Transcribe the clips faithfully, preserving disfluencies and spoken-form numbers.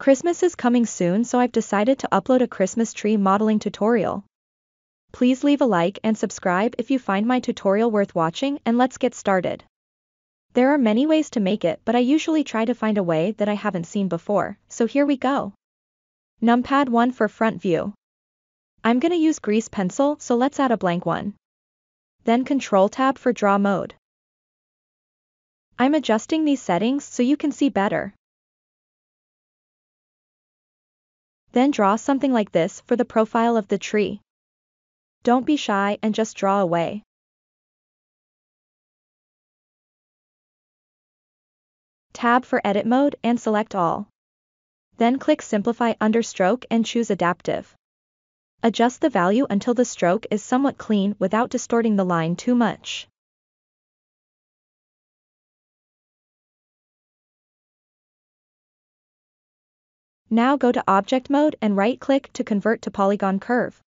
Christmas is coming soon, so I've decided to upload a Christmas tree modeling tutorial. Please leave a like and subscribe if you find my tutorial worth watching, and let's get started. There are many ways to make it, but I usually try to find a way that I haven't seen before, so here we go. Numpad one for front view. I'm gonna use grease pencil, so let's add a blank one. Then control tab for draw mode. I'm adjusting these settings so you can see better. Then draw something like this for the profile of the tree. Don't be shy and just draw away. Tab for edit mode and select all. Then click simplify under stroke and choose adaptive. Adjust the value until the stroke is somewhat clean without distorting the line too much. Now go to object mode and right-click to convert to polygon curve.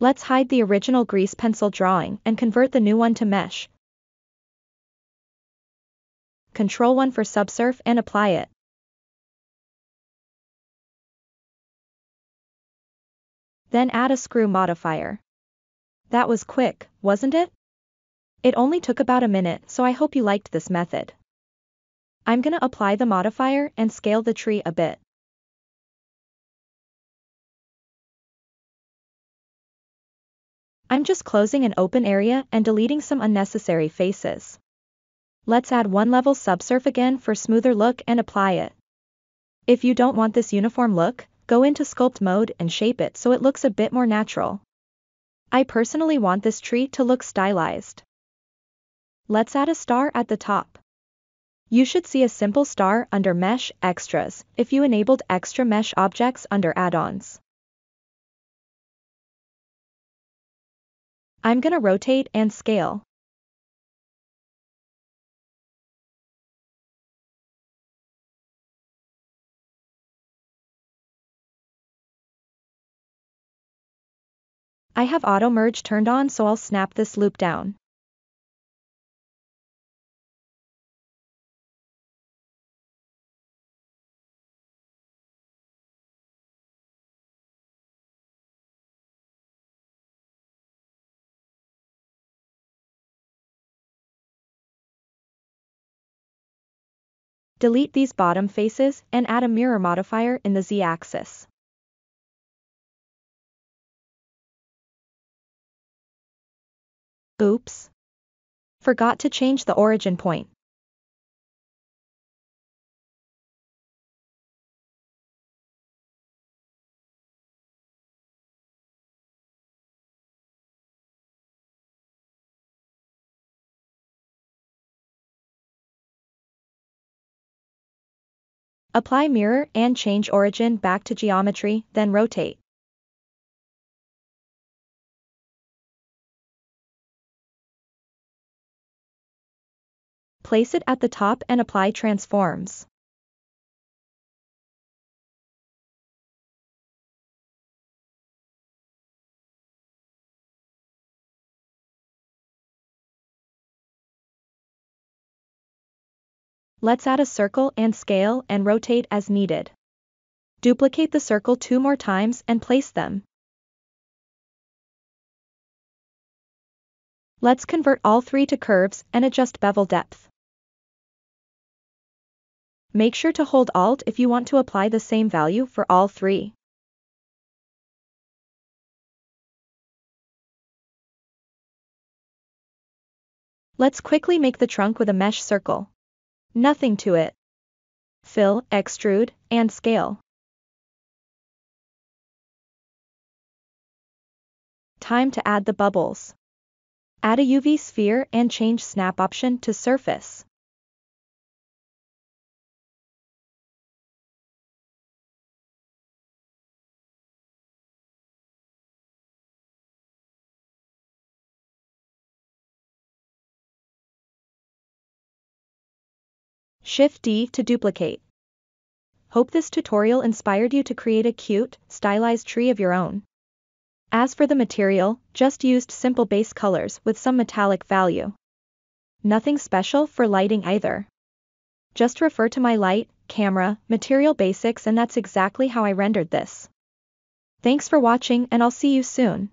Let's hide the original grease pencil drawing and convert the new one to mesh. control one for subsurf and apply it. Then add a screw modifier. That was quick, wasn't it? It only took about a minute, so I hope you liked this method. I'm gonna apply the modifier and scale the tree a bit. I'm just closing an open area and deleting some unnecessary faces. Let's add one level subsurf again for smoother look and apply it. If you don't want this uniform look, go into sculpt mode and shape it so it looks a bit more natural. I personally want this tree to look stylized. Let's add a star at the top. You should see a simple star under Mesh Extras if you enabled extra mesh objects under Add-ons. I'm gonna rotate and scale. I have auto merge turned on, so I'll snap this loop down. Delete these bottom faces and add a mirror modifier in the z-axis. Oops. Forgot to change the origin point. Apply mirror and change origin back to geometry, then rotate. Place it at the top and apply transforms. Let's add a circle and scale and rotate as needed. Duplicate the circle two more times and place them. Let's convert all three to curves and adjust bevel depth. Make sure to hold Alt if you want to apply the same value for all three. Let's quickly make the trunk with a mesh circle. Nothing to it. Fill, extrude, and scale. Time to add the bubbles. Add a U V sphere and change snap option to surface. shift D to duplicate. Hope this tutorial inspired you to create a cute, stylized tree of your own. As for the material, just used simple base colors with some metallic value. Nothing special for lighting either. Just refer to my light camera, material basics, and that's exactly how I rendered this. Thanks for watching, and I'll see you soon.